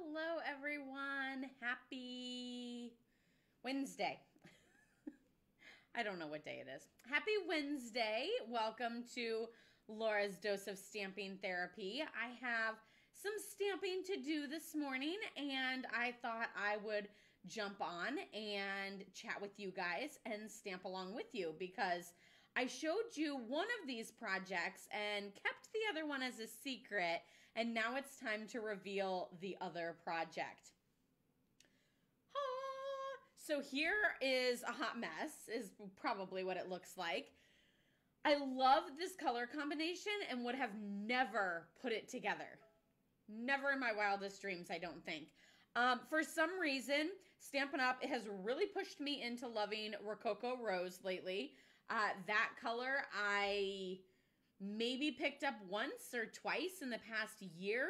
Hello everyone, happy Wednesday. I don't know what day it is. Happy Wednesday, welcome to Laura's Dose of Stamping Therapy. I have some stamping to do this morning and I thought I would jump on and chat with you guys and stamp along with you because I showed you one of these projects and kept the other one as a secret, and now it's time to reveal the other project. Ah! So here is a hot mess, is probably what it looks like. I love this color combination and would have never put it together. Never in my wildest dreams, I don't think. For some reason, Stampin' Up! Has really pushed me into loving Rococo Rose lately. That color I maybe picked up once or twice in the past year,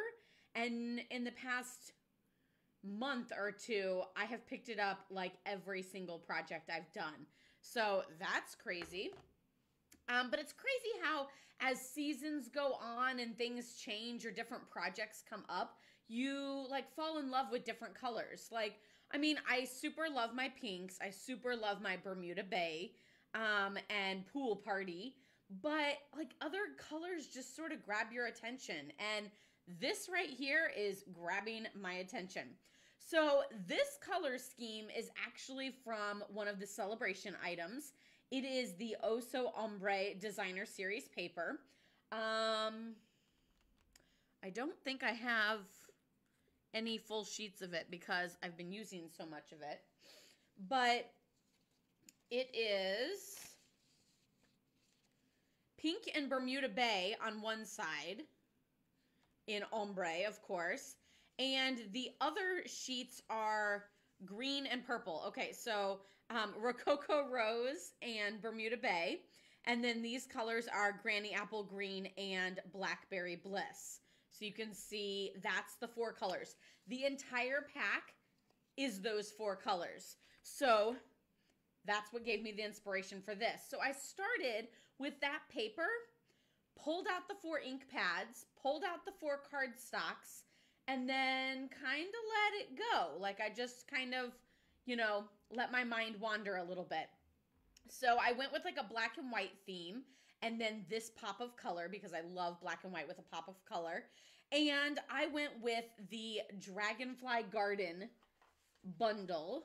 and in the past month or two, I have picked it up like every single project I've done. So that's crazy. But it's crazy how as seasons go on and things change or different projects come up, you like fall in love with different colors. Like, I mean, I super love my pinks. I super love my Bermuda Bay. And Pool Party, but like other colors just sort of grab your attention, and this right here is grabbing my attention. So this color scheme is actually from one of the celebration items. It is the Oh So Ombre Designer Series Paper. I don't think I have any full sheets of it because I've been using so much of it, but it is pink and Bermuda Bay on one side, in ombre, of course, and the other sheets are green and purple. Okay, so Rococo Rose and Bermuda Bay, and then these colors are Granny Apple Green and Blackberry Bliss. So you can see that's the four colors. The entire pack is those four colors. So that's what gave me the inspiration for this. So I started with that paper, pulled out the four ink pads, pulled out the four card stocks, and then kind of let it go. Like I just kind of, you know, let my mind wander a little bit. So I went with like a black and white theme, and then this pop of color, because I love black and white with a pop of color. And I went with the Dragonfly Garden bundle,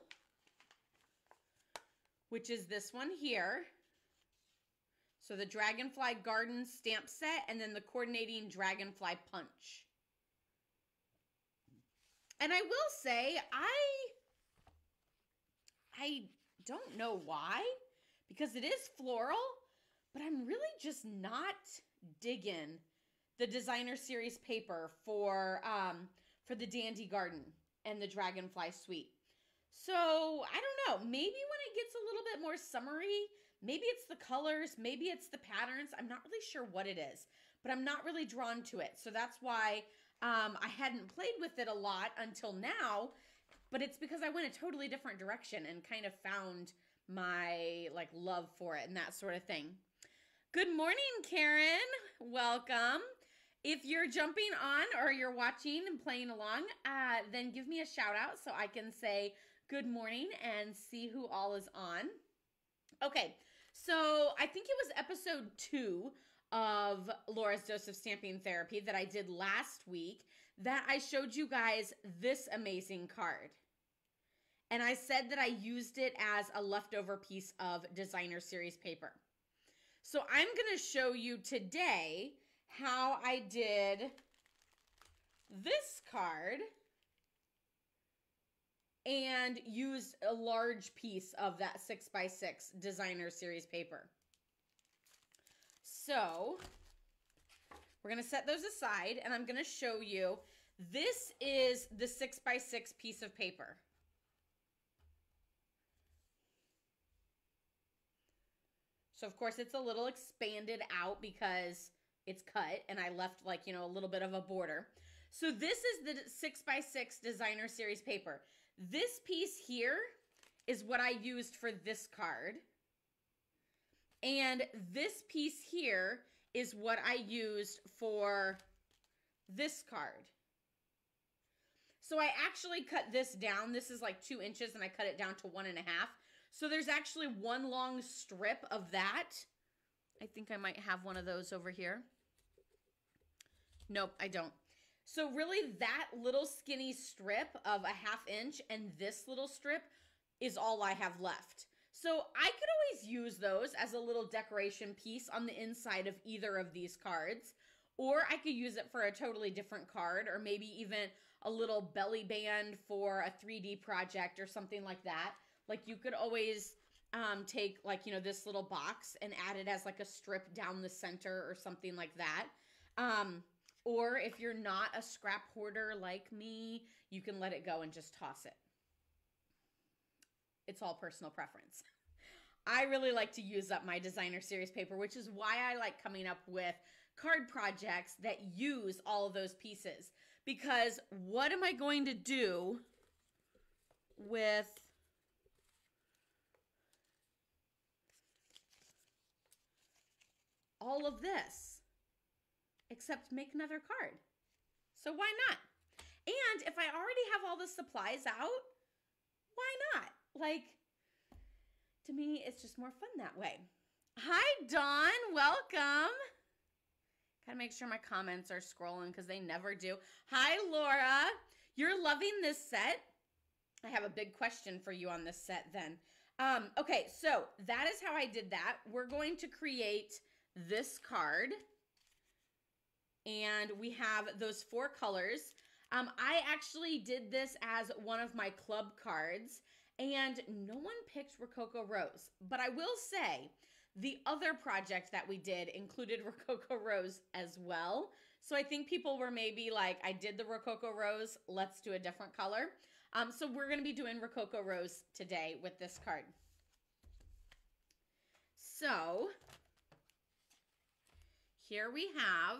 which is this one here. So the Dragonfly Garden stamp set and then the coordinating Dragonfly punch. And I will say, I don't know why, because it is floral, but I'm really just not digging the Designer Series Paper for the Dandy Garden and the Dragonfly Suite. So I don't know, maybe when it gets a little bit more summery, maybe it's the colors, maybe it's the patterns. I'm not really sure what it is, but I'm not really drawn to it. So that's why I hadn't played with it a lot until now, but it's because I went a totally different direction and kind of found my like love for it and that sort of thing. Good morning, Karen. Welcome. If you're jumping on or you're watching and playing along, then give me a shout out so I can say good morning and see who all is on. Okay, so I think it was episode 2 of Laura's Dose of Stamping Therapy that I did last week that I showed you guys this amazing card. And I said that I used it as a leftover piece of Designer Series Paper. So I'm going to show you today how I did this card and used a large piece of that 6x6 Designer Series Paper. So we're going to set those aside and I'm going to show you. This is the 6x6 piece of paper. So of course it's a little expanded out because it's cut and I left like, you know, a little bit of a border. So this is the 6x6 Designer Series Paper. This piece here is what I used for this card. And this piece here is what I used for this card. So I actually cut this down. This is like 2 inches and I cut it down to 1.5. So there's actually one long strip of that. I think I might have one of those over here. Nope, I don't. So really that little skinny strip of 1/2 inch and this little strip is all I have left. So I could always use those as a little decoration piece on the inside of either of these cards, or I could use it for a totally different card, or maybe even a little belly band for a 3D project or something like that. Like you could always take like, you know, this little box and add it as like a strip down the center or something like that. Or if you're not a scrap hoarder like me, you can let it go and just toss it. It's all personal preference. I really like to use up my designer series paper, which is why I like coming up with card projects that use all of those pieces. Because what am I going to do with all of this except make another card? So why not? And if I already have all the supplies out, why not? Like, to me, it's just more fun that way. Hi, Dawn. Welcome. Gotta make sure my comments are scrolling because they never do. Hi, Laura. You're loving this set. I have a big question for you on this set then. Okay, so that is how I did that. We're going to create this card. And we have those 4 colors. I actually did this as one of my club cards. And no one picked Rococo Rose, but I will say the other project that we did included Rococo Rose as well. So I think people were maybe like, I did the Rococo Rose, let's do a different color. So we're gonna be doing Rococo Rose today with this card. So here we have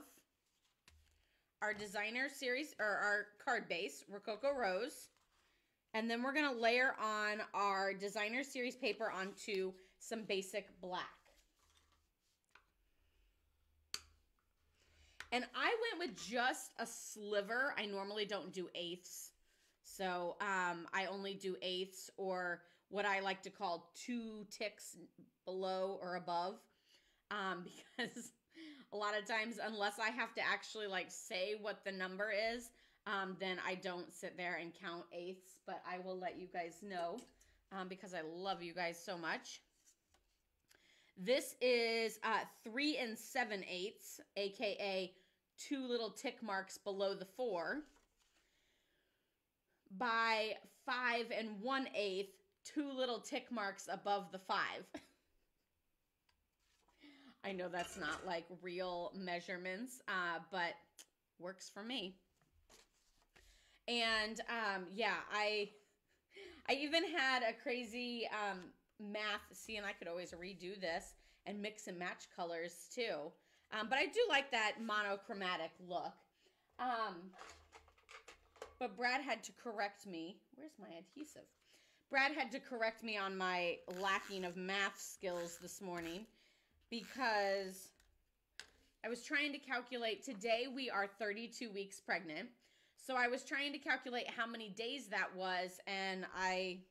our designer series, or our card base, Rococo Rose. And then we're gonna layer on our designer series paper onto some basic black. And I went with just a sliver. I normally don't do 1/8. So I only do 1/8 or what I like to call 2 ticks below or above. Because a lot of times, unless I have to actually like say what the number is, then I don't sit there and count 1/8, but I will let you guys know because I love you guys so much. This is 3 7/8, AKA 2 little tick marks below the 4 by 5 1/8, 2 little tick marks above the 5. I know that's not like real measurements, but works for me. And yeah, I even had a crazy math. See, and I could always redo this and mix and match colors too. But I do like that monochromatic look. But Brad had to correct me. Where's my adhesive? Brad had to correct me on my lacking of math skills this morning because I was trying to calculate. Today we are 32 weeks pregnant. So I was trying to calculate how many days that was, and I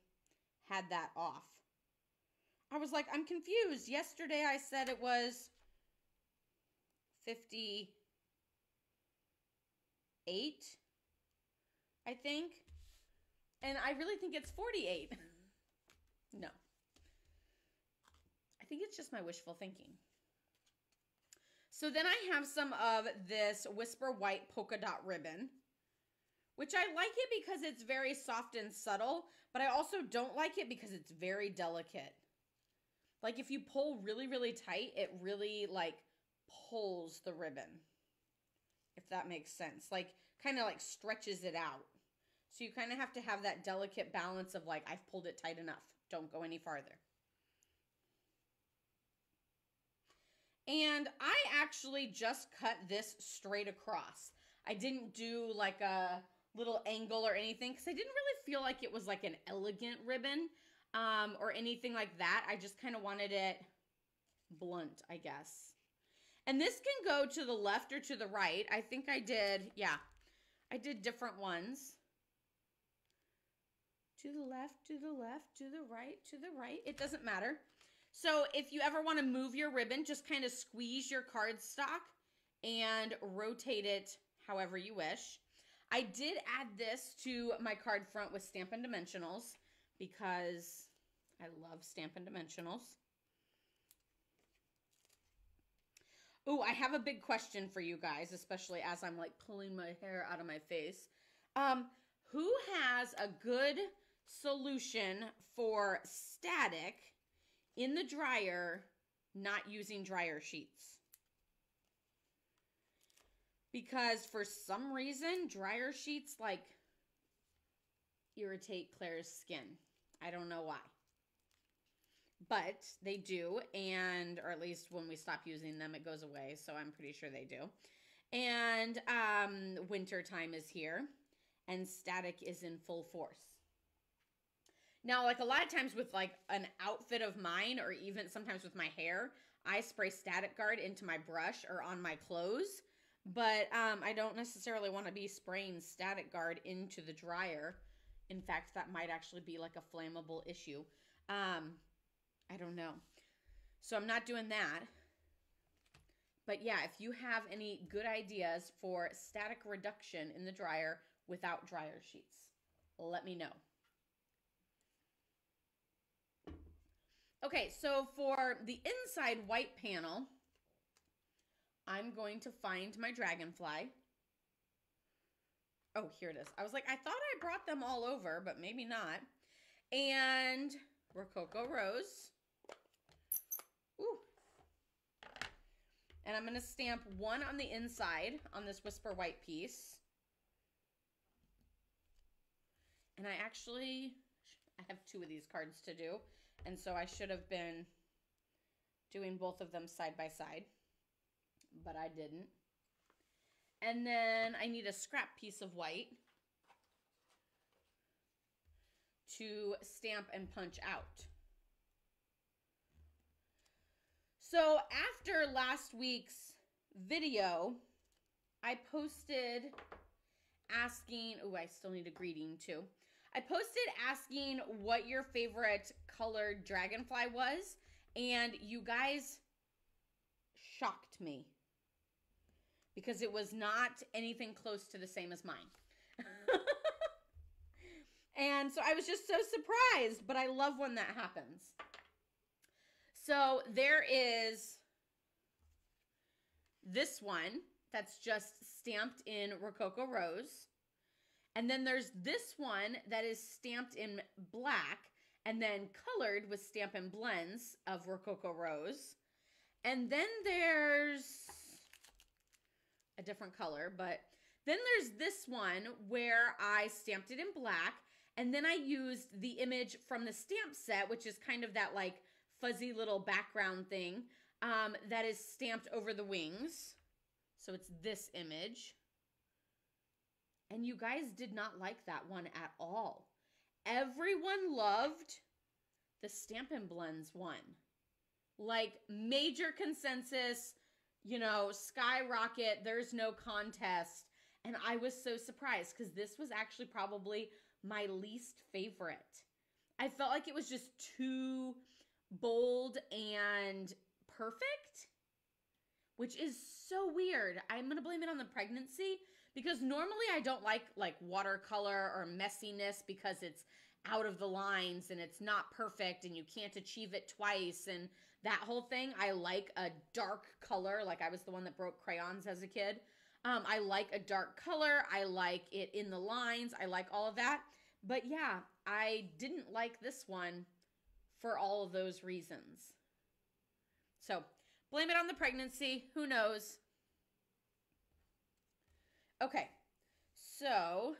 had that off. I was like, I'm confused. Yesterday I said it was 58, I think. And I really think it's 48. No. I think it's just my wishful thinking. So then I have some of this Whisper White Polka Dot Ribbon, which I like it because it's very soft and subtle, but I also don't like it because it's very delicate. Like if you pull really, really tight, it really like pulls the ribbon, if that makes sense. Like kind of like stretches it out. So you kind of have to have that delicate balance of like, I've pulled it tight enough. Don't go any farther. And I actually just cut this straight across. I didn't do like a little angle or anything because I didn't really feel like it was like an elegant ribbon or anything like that. I just kind of wanted it blunt, I guess. And this can go to the left or to the right. I think I did, yeah, I did different ones. to the left, to the left, to the right, to the right. It doesn't matter. So if you ever want to move your ribbon, just kind of squeeze your cardstock and rotate it however you wish. I did add this to my card front with Stampin' Dimensionals because I love Stampin' Dimensionals. Oh, I have a big question for you guys, especially as I'm like pulling my hair out of my face. Who has a good solution for static in the dryer, not using dryer sheets? Because for some reason, dryer sheets like irritate Claire's skin. I don't know why, but they do, and or at least when we stop using them, it goes away. So I'm pretty sure they do. And winter time is here, and static is in full force. Now, like a lot of times with like an outfit of mine, or even sometimes with my hair, I spray Static Guard into my brush or on my clothes. But I don't necessarily want to be spraying Static Guard into the dryer. In fact, that might actually be like a flammable issue. I don't know. So I'm not doing that. But yeah, if you have any good ideas for static reduction in the dryer without dryer sheets, let me know. Okay, so for the inside white panel, I'm going to find my dragonfly. Oh, here it is. I was like, I thought I brought them all over, but maybe not. And Rococo Rose. Ooh. And I'm going to stamp one on the inside on this Whisper White piece. And I actually, I have two of these cards to do. And so I should have been doing both of them side by side, but I didn't. And then I need a scrap piece of white to stamp and punch out. So after last week's video, I posted asking, oh, I still need a greeting too. I posted asking what your favorite colored dragonfly was, and you guys shocked me because it was not anything close to the same as mine. And so I was just so surprised, but I love when that happens. So there is this one that's just stamped in Rococo Rose. And then there's this one that is stamped in black and then colored with Stampin' Blends of Rococo Rose. And then there's a different color, but then there's this one where I stamped it in black, and then I used the image from the stamp set, which is kind of that like fuzzy little background thing that is stamped over the wings. So it's this image. And you guys did not like that one at all. Everyone loved the Stampin' Blends one. Like major consensus, you know, skyrocket, there's no contest. And I was so surprised because this was actually probably my least favorite. I felt like it was just too bold and perfect, which is so weird. I'm going to blame it on the pregnancy because normally I don't like watercolor or messiness because it's out of the lines and it's not perfect and you can't achieve it twice and that whole thing. I like a dark color. Like I was the one that broke crayons as a kid. I like a dark color. I like it in the lines. I like all of that. But yeah, I didn't like this one for all of those reasons. So blame it on the pregnancy. Who knows? Okay, so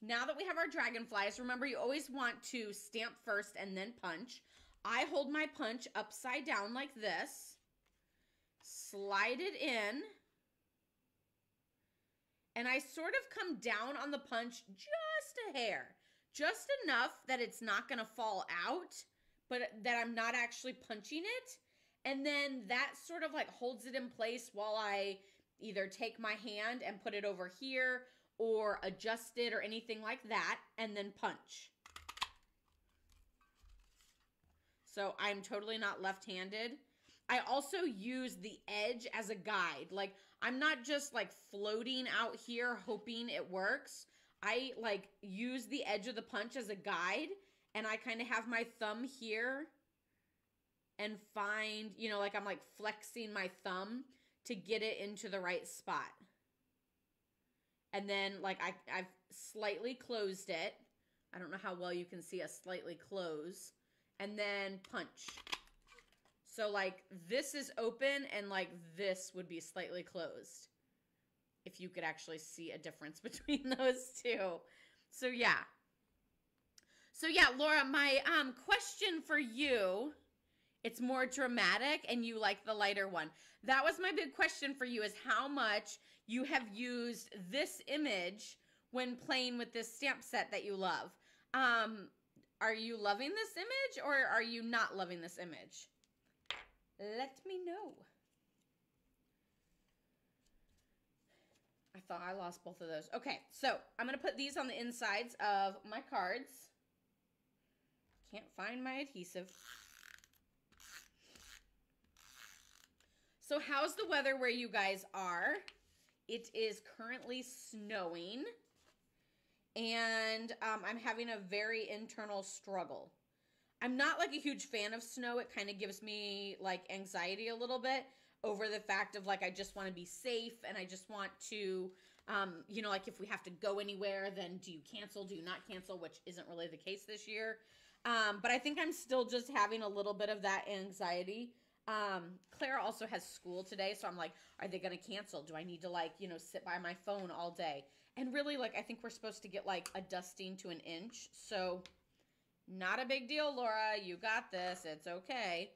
now that we have our dragonflies, remember you always want to stamp first and then punch. I hold my punch upside down like this, slide it in, and I sort of come down on the punch just a hair, just enough that it's not going to fall out, but that I'm not actually punching it. And then that sort of like holds it in place while I either take my hand and put it over here or adjust it or anything like that, and then punch. So I'm totally not left-handed. I also use the edge as a guide. Like, I'm not just like floating out here hoping it works. I like use the edge of the punch as a guide, and I kind of have my thumb here and find, you know, like I'm like flexing my thumb to get it into the right spot. And then like I've slightly closed it. I don't know how well you can see a slightly close. And then punch. So like this is open and like this would be slightly closed. If you could actually see a difference between those two. So yeah. So yeah, Laura, my question for you, it's more dramatic and you like the lighter one. That was my big question for you, is how much you have used this image when playing with this stamp set that you love. Are you loving this image or are you not loving this image? Let me know. I thought I lost both of those. Okay, so I'm going to put these on the insides of my cards. Can't find my adhesive. So how's the weather where you guys are? It is currently snowing. And I'm having a very internal struggle. I'm not like a huge fan of snow. It kind of gives me like anxiety a little bit over the fact of like, I just want to be safe and I just want to, you know, like if we have to go anywhere, then do you cancel, do you not cancel, which isn't really the case this year. But I think I'm still just having a little bit of that anxiety. Clara also has school today, so I'm like, are they going to cancel? Do I need to like, you know, sit by my phone all day? And really like, I think we're supposed to get like a dusting to an inch. So not a big deal, Laura, you got this. It's okay.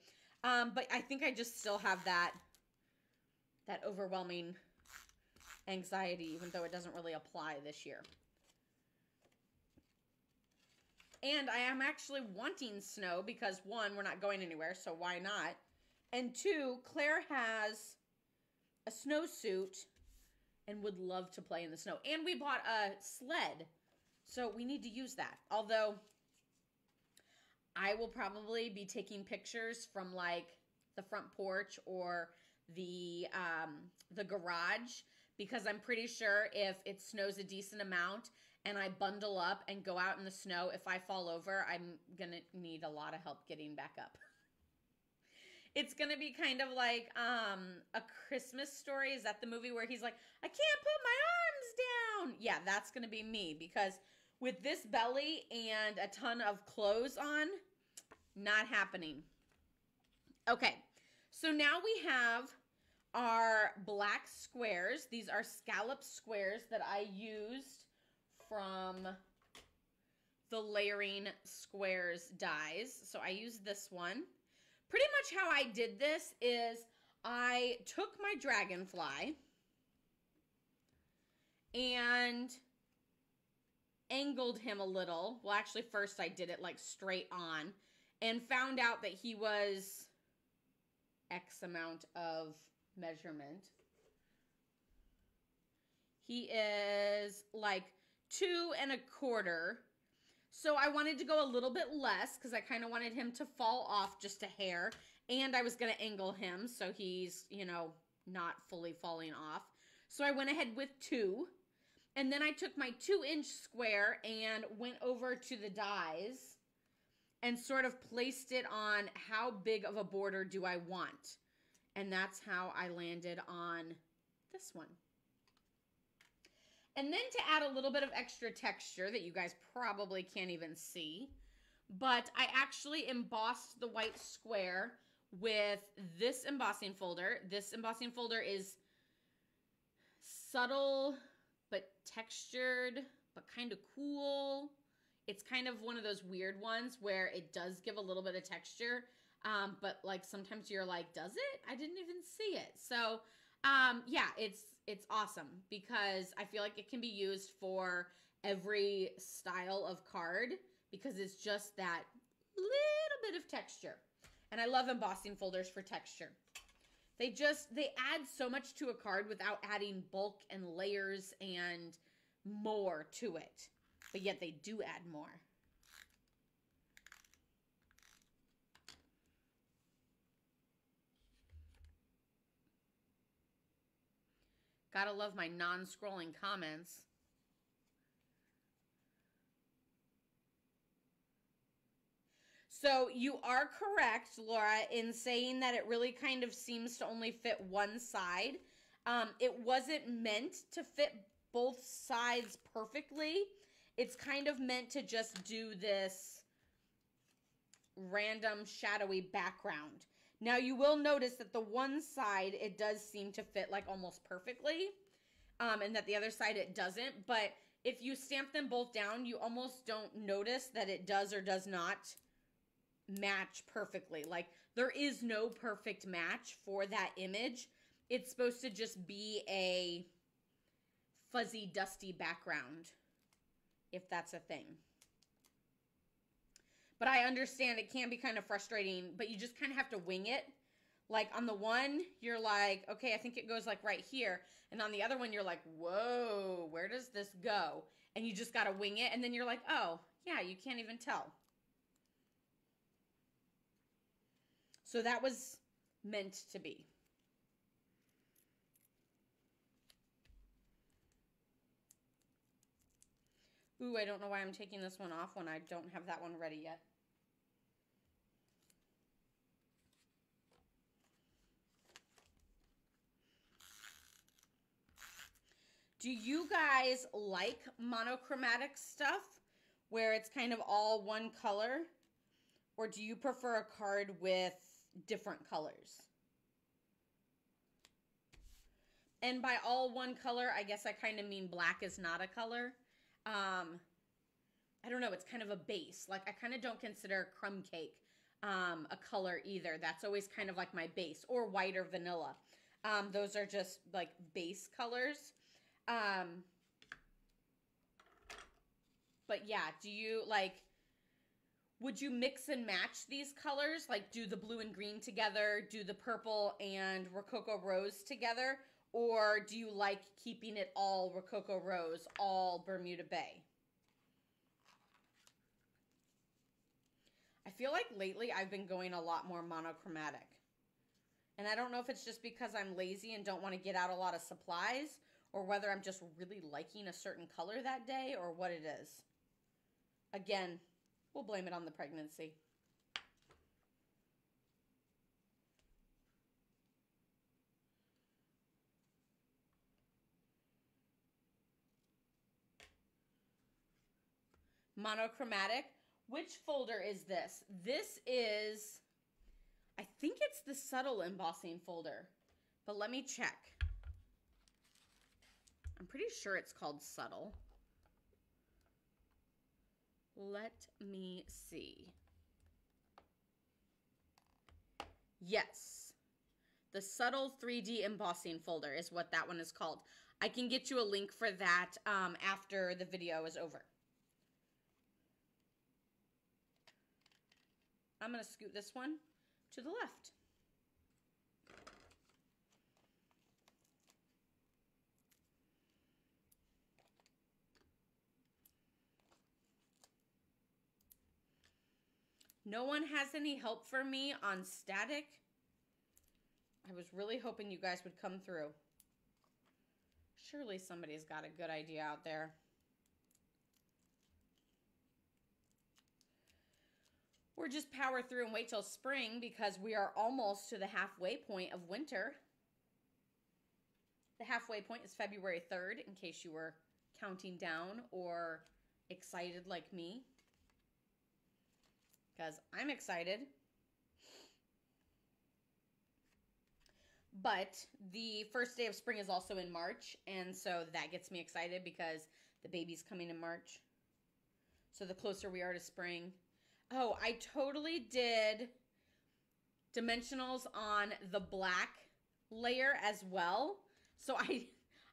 But I think I just still have that overwhelming anxiety, even though it doesn't really apply this year. And I am actually wanting snow because, one, we're not going anywhere, so why not? And two, Claire has a snowsuit and would love to play in the snow. And we bought a sled, so we need to use that. Although, I will probably be taking pictures from, like, the front porch or the garage, because I'm pretty sure if it snows a decent amount and I bundle up and go out in the snow, if I fall over, I'm gonna need a lot of help getting back up. It's gonna be kind of like A Christmas Story. Is that the movie where he's like, I can't put my arms down? Yeah, that's gonna be me, because with this belly and a ton of clothes on, not happening. Okay, so now we have our black squares. These are scallop squares that I used from the layering squares dies. So I used this one. Pretty much how I did this is I took my dragonfly and angled him a little. Well, actually, first I did it like straight on and found out that he was X amount of measurement. He is like 2 1/4. So I wanted to go a little bit less because I kind of wanted him to fall off just a hair, and I was going to angle him so he's, you know, not fully falling off. So I went ahead with 2, and then I took my 2-inch square and went over to the dies and sort of placed it on how big of a border do I want. And that's how I landed on this one. And then to add a little bit of extra texture that you guys probably can't even see, but I actually embossed the white square with this embossing folder. This embossing folder is subtle but textured but kind of cool. It's kind of one of those weird ones where it does give a little bit of texture, but like sometimes you're like, does it? I didn't even see it. So yeah, it's awesome because I feel like it can be used for every style of card because it's just that little bit of texture. And I love embossing folders for texture. They add so much to a card without adding bulk and layers and more to it, but yet they do add more. Gotta love my non-scrolling comments. So you are correct, Laura, in saying that it really kind of seems to only fit one side. It wasn't meant to fit both sides perfectly. It's kind of meant to just do this random shadowy background. Now you will notice that the one side, it does seem to fit like almost perfectly, and that the other side it doesn't, but if you stamp them both down, you almost don't notice that it does or does not match perfectly. Like there is no perfect match for that image. It's supposed to just be a fuzzy, dusty background, if that's a thing. But I understand it can be kind of frustrating, but you just kind of have to wing it. Like on the one, you're like, okay, I think it goes like right here. And on the other one, you're like, whoa, where does this go? And you just got to wing it. And then you're like, oh, yeah, you can't even tell. So that was meant to be. Ooh, I don't know why I'm taking this one off when I don't have that one ready yet. Do you guys like monochromatic stuff where it's kind of all one color? Or do you prefer a card with different colors? And by all one color, I guess I kind of mean black is not a color. I don't know, it's kind of a base. Like I kind of don't consider crumb cake a color either. That's always kind of like my base, or white or vanilla. Those are just like base colors. But yeah, do you like, would you mix and match these colors? Like do the blue and green together, do the purple and Rococo Rose together? Or do you like keeping it all Rococo Rose, all Bermuda Bay? I feel like lately I've been going a lot more monochromatic. And I don't know if it's just because I'm lazy and don't want to get out a lot of supplies, or whether I'm just really liking a certain color that day, or what it is. Again, we'll blame it on the pregnancy. Monochromatic. Which folder is this? This is, I think it's the Subtle embossing folder, but let me check. I'm pretty sure it's called Subtle. Let me see. Yes, the Subtle 3D embossing folder is what that one is called. I can get you a link for that after the video is over. I'm going to scoot this one to the left. No one has any help for me on static. I was really hoping you guys would come through. Surely somebody's got a good idea out there. We're just power through and wait till spring because we are almost to the halfway point of winter. The halfway point is February 3rd, in case you were counting down or excited like me. Because I'm excited. But the first day of spring is also in March, and so that gets me excited because the baby's coming in March. So the closer we are to spring... Oh, I totally did dimensionals on the black layer as well. So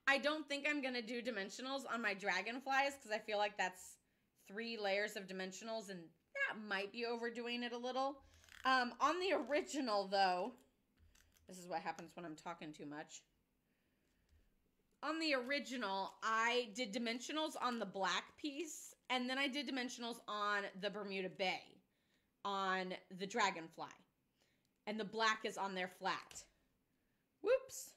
I don't think I'm going to do dimensionals on my dragonflies because I feel like that's 3 layers of dimensionals and that might be overdoing it a little. On the original, though, this is what happens when I'm talking too much. on the original, I did dimensionals on the black piece, and then I did dimensionals on the Bermuda Bay, on the Dragonfly. And the black is on there flat. Whoops.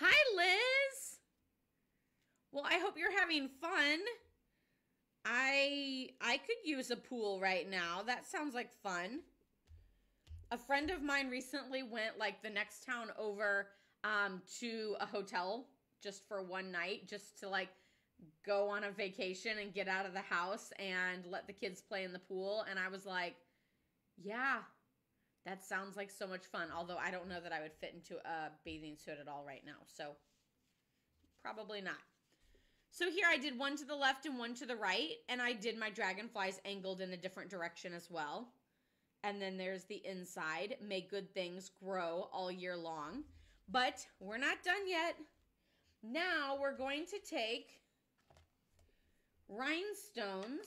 Hi, Liz. Well, I hope you're having fun. I could use a pool right now. That sounds like fun. A friend of mine recently went like the next town over to a hotel just for one night, just to like go on a vacation and get out of the house and let the kids play in the pool. And I was like, yeah, that sounds like so much fun. Although I don't know that I would fit into a bathing suit at all right now. So probably not. So here I did one to the left and one to the right. And I did my dragonflies angled in a different direction as well. And then there's the inside. May good things grow all year long. But we're not done yet. Now we're going to take Rhinestones,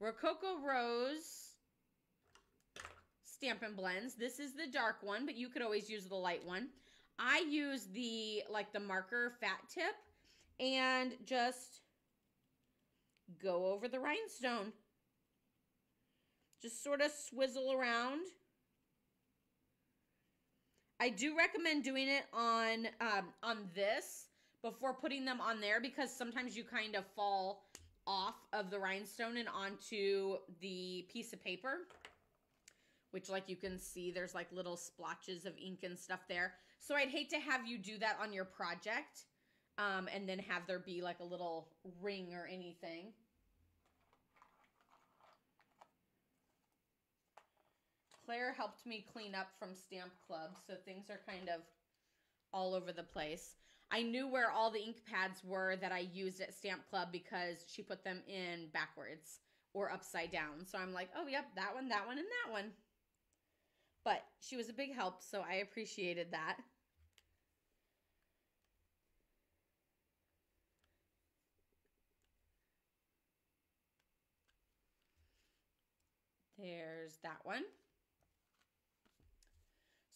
Rococo Rose, Stampin' Blends. This is the dark one, but you could always use the light one. I use the, like, the marker fat tip and just go over the rhinestone. Just sort of swizzle around. I do recommend doing it on this before putting them on there, because sometimes you kind of fall off of the rhinestone and onto the piece of paper, which, like, you can see there's like little splotches of ink and stuff there. So I'd hate to have you do that on your project and then have there be like a little ring or anything. Claire helped me clean up from Stamp Club, so things are kind of all over the place. I knew where all the ink pads were that I used at Stamp Club because she put them in backwards or upside down. So I'm like, oh, yep, that one, and that one. But she was a big help, so I appreciated that. There's that one.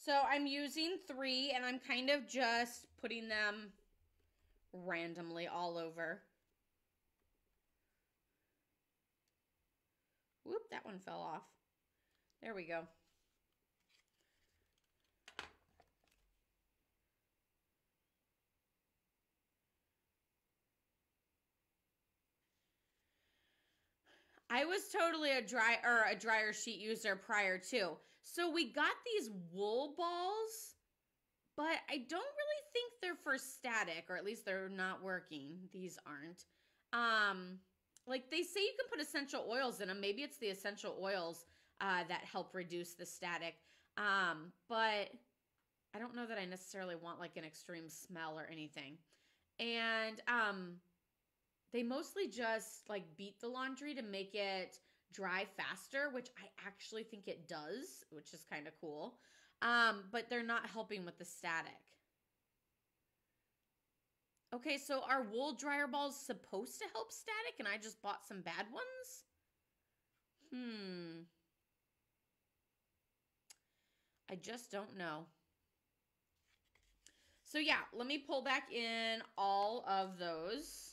So I'm using three, and I'm kind of just putting them randomly all over. Whoop, that one fell off. There we go. I was totally a dryer sheet user prior to. So we got these wool balls, but I don't really think they're for static, or at least they're not working. These aren't. Like, they say you can put essential oils in them. Maybe it's the essential oils that help reduce the static. But I don't know that I necessarily want like an extreme smell or anything. And they mostly just like beat the laundry to make it dry faster, which I actually think it does, which is kind of cool. But they're not helping with the static. Okay, so are wool dryer balls supposed to help static, and I just bought some bad ones? I just don't know. So yeah, let me pull back in all of those.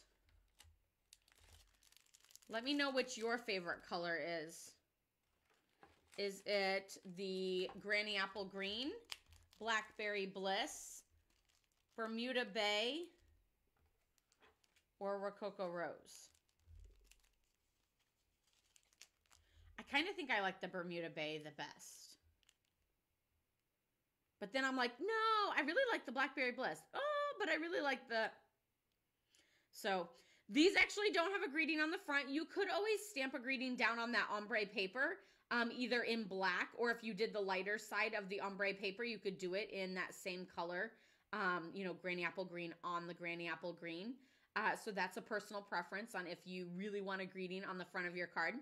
Let me know which your favorite color is. Is it the Granny Apple Green, Blackberry Bliss, Bermuda Bay, or Rococo Rose? I kind of think I like the Bermuda Bay the best. But then I'm like, no, I really like the Blackberry Bliss. Oh, but I really like the... So... these actually don't have a greeting on the front. You could always stamp a greeting down on that ombre paper, either in black, or if you did the lighter side of the ombre paper, you could do it in that same color, you know, Granny Apple Green on the Granny Apple Green. So that's a personal preference on if you really want a greeting on the front of your card.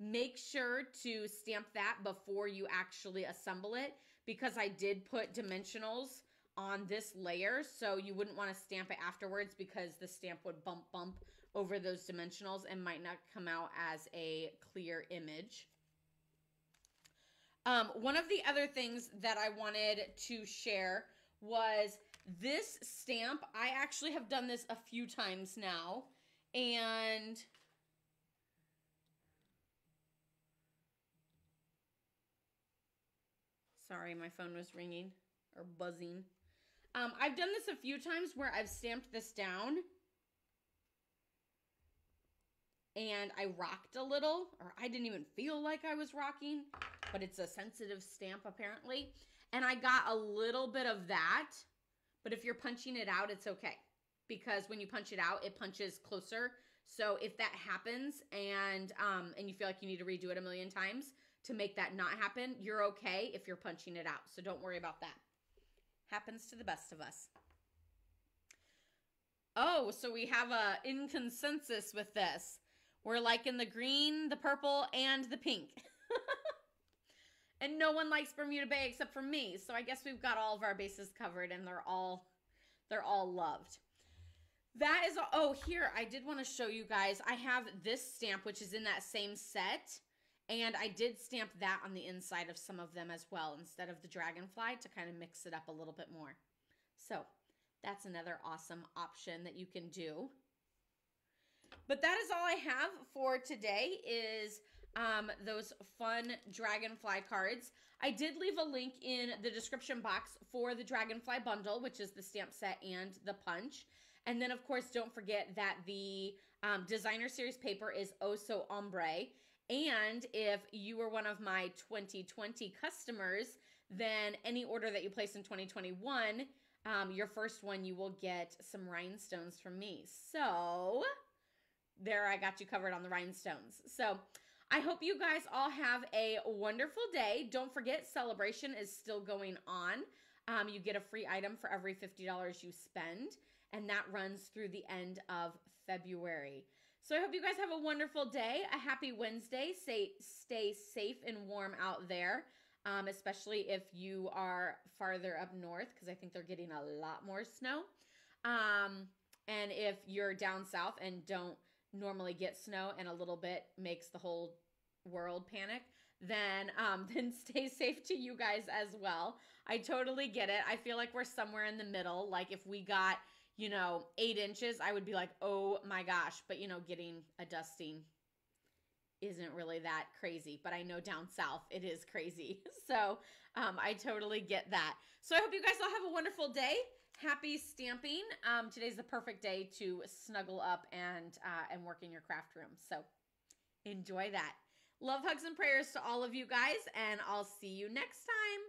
Make sure to stamp that before you actually assemble it, because I did put dimensionals on this layer, so you wouldn't want to stamp it afterwards because the stamp would bump over those dimensionals and might not come out as a clear image. One of the other things that I wanted to share was this stamp. I actually have done this a few times now, and sorry, my phone was ringing or buzzing. I've done this a few times where I've stamped this down and I rocked a little, or I didn't even feel like I was rocking, but it's a sensitive stamp apparently. And I got a little bit of that, but if you're punching it out, it's okay. Because when you punch it out, it punches closer. So if that happens and you feel like you need to redo it a million times to make that not happen, you're okay if you're punching it out. So don't worry about that. Happens to the best of us. Oh, so we have a in consensus with this. We're liking the green, the purple, and the pink. And no one likes Bermuda Bay except for me. So I guess we've got all of our bases covered, and they're all loved. That is, oh, here, I did want to show you guys. I have this stamp, which is in that same set. And I did stamp that on the inside of some of them as well, instead of the dragonfly, to kind of mix it up a little bit more. So that's another awesome option that you can do. But that is all I have for today, is those fun dragonfly cards. I did leave a link in the description box for the dragonfly bundle, which is the stamp set and the punch. And then, of course, don't forget that the designer series paper is Oh So Ombre. And if you were one of my 2020 customers, then any order that you place in 2021, your first one, you will get some rhinestones from me. So there, I got you covered on the rhinestones. So I hope you guys all have a wonderful day. Don't forget, celebration is still going on. You get a free item for every $50 you spend, and that runs through the end of February. So I hope you guys have a wonderful day, a happy Wednesday. Stay safe and warm out there, especially if you are farther up north, because I think they're getting a lot more snow. And if you're down south and don't normally get snow, and a little bit makes the whole world panic, then stay safe to you guys as well. I totally get it. I feel like we're somewhere in the middle. Like if we got, you know, 8 inches, I would be like, oh my gosh. But, you know, getting a dusting isn't really that crazy. But I know down south it is crazy. So I totally get that. So I hope you guys all have a wonderful day. Happy stamping. Today's the perfect day to snuggle up and work in your craft room. So enjoy that. Love, hugs, and prayers to all of you guys. And I'll see you next time.